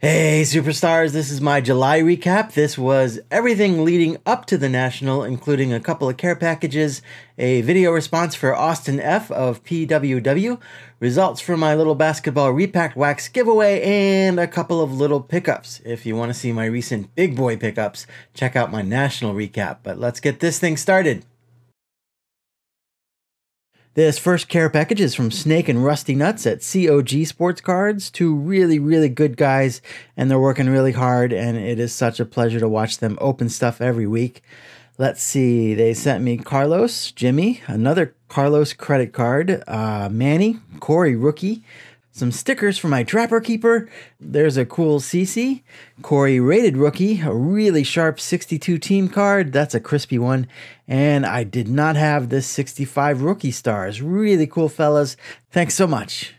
Hey superstars, this is my July recap. This was everything leading up to the National, including a couple of care packages, a video response for Austin F. of PWW, results for my Little Basketball Repack Wax giveaway, and a couple of little pickups. If you want to see my recent big boy pickups, check out my National recap, but let's get this thing started. This first care package is from Snake and Rusty Nuts at COG Sports Cards, two really, really good guys, and they're working really hard, and it is such a pleasure to watch them open stuff every week. Let's see, they sent me Carlos, Jimmy, another Carlos credit card, Manny, Corey Rookie, some stickers for my Trapper Keeper, there's a cool CC, Corey Rated Rookie, a really sharp 62 team card, that's a crispy one, and I did not have this 65 rookie stars. Really cool fellas. Thanks so much.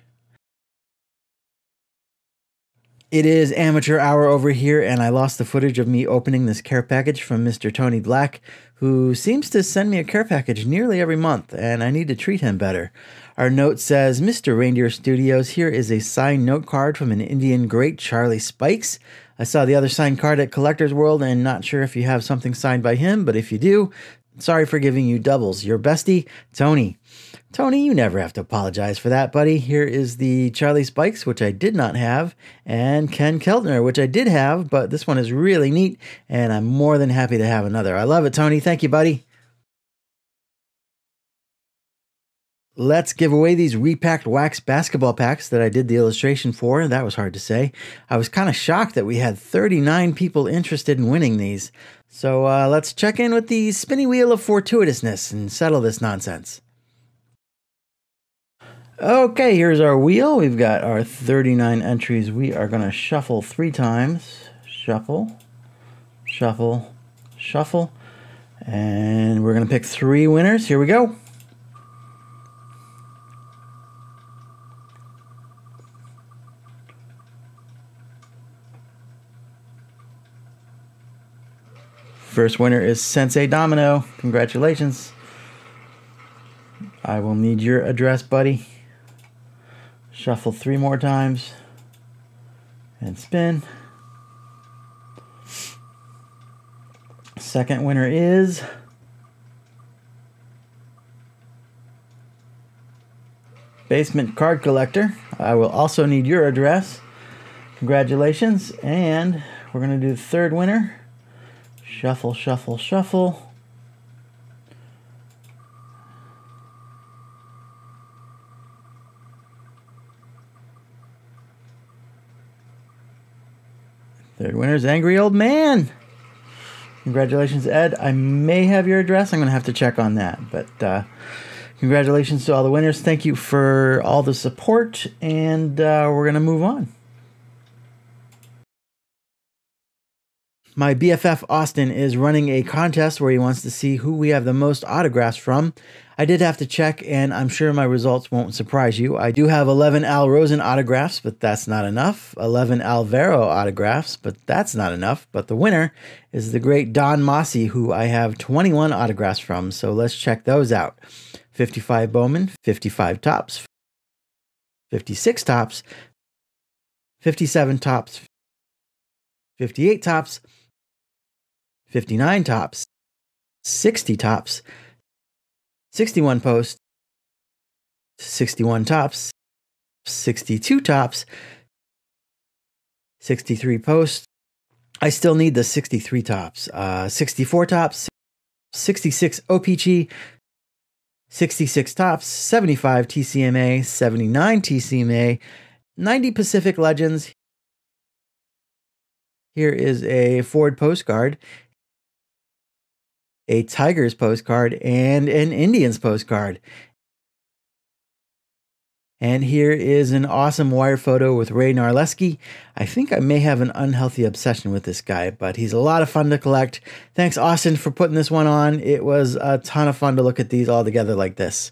It is amateur hour over here, and I lost the footage of me opening this care package from Mr. Tony Black, who seems to send me a care package nearly every month, and I need to treat him better. Our note says, Mr. Reindeer Studios, here is a signed note card from an Indian great, Charlie Spikes. I saw the other signed card at Collector's World, and not sure if you have something signed by him, but if you do, sorry for giving you doubles. Your bestie, Tony. Tony, you never have to apologize for that, buddy. Here is the Charlie Spikes, which I did not have, and Ken Keltner, which I did have, but this one is really neat, and I'm more than happy to have another. I love it, Tony. Thank you, buddy. Let's give away these repacked wax basketball packs that I did the illustration for. That was hard to say. I was kind of shocked that we had 39 people interested in winning these. So let's check in with the spinny wheel of fortuitousness and settle this nonsense. Okay, here's our wheel. We've got our 39 entries. We are going to shuffle three times. Shuffle, shuffle, shuffle. And we're going to pick three winners. Here we go. First winner is Sensei Domino. Congratulations. I will need your address, buddy. Shuffle three more times and spin. Second winner is Basement Card Collector. I will also need your address. Congratulations. And we're going to do the third winner. Shuffle, shuffle, shuffle. Third winner is Angry Old Man. Congratulations, Ed. I may have your address. I'm going to have to check on that. But congratulations to all the winners. Thank you for all the support. And we're going to move on. My BFF Austin is running a contest where he wants to see who we have the most autographs from. I did have to check, and I'm sure my results won't surprise you. I do have 11 Al Rosen autographs, but that's not enough. 11 Alvaro autographs, but that's not enough. But the winner is the great Don Mossi, who I have 21 autographs from, so let's check those out. 55 Bowman, 55 Topps, 56 Topps, 57 Topps, 58 Topps, 59 Tops, 60 Tops, 61 Post, 61 Tops, 62 Tops, 63 Post. I still need the 63 Tops, 64 Tops, 66 OPG, 66 Tops, 75 TCMA, 79 TCMA, 90 Pacific Legends. Here is a Ford postcard, a Tigers postcard, and an Indians postcard. And here is an awesome wire photo with Ray Narleski. I think I may have an unhealthy obsession with this guy, but he's a lot of fun to collect. Thanks, Austin, for putting this one on. It was a ton of fun to look at these all together like this.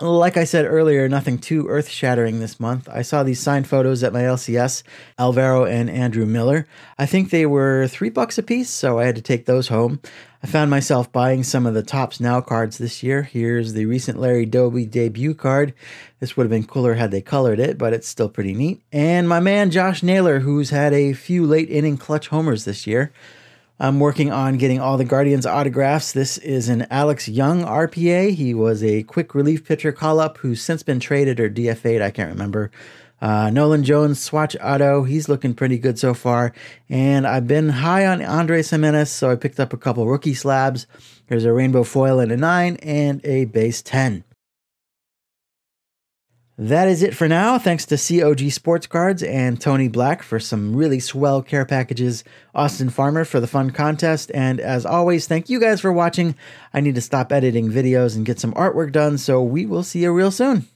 Like I said earlier, nothing too earth-shattering this month. I saw these signed photos at my LCS, Alvaro and Andrew Miller. I think they were $3 a piece, so I had to take those home. I found myself buying some of the Topps Now cards this year. Here's the recent Larry Doby debut card. This would have been cooler had they colored it, but it's still pretty neat. And my man Josh Naylor, who's had a few late-inning clutch homers this year. I'm working on getting all the Guardians autographs. This is an Alex Young RPA. He was a quick relief pitcher call-up who's since been traded or DFA'd, I can't remember. Nolan Jones, swatch auto. He's looking pretty good so far. And I've been high on Andres Jimenez, so I picked up a couple rookie slabs. Here's a rainbow foil and a 9 and a base 10. That is it for now. Thanks to COG Sports Cards and Tony Black for some really swell care packages, Austin Farmer for the fun contest, and as always, thank you guys for watching. I need to stop editing videos and get some artwork done, so we will see you real soon.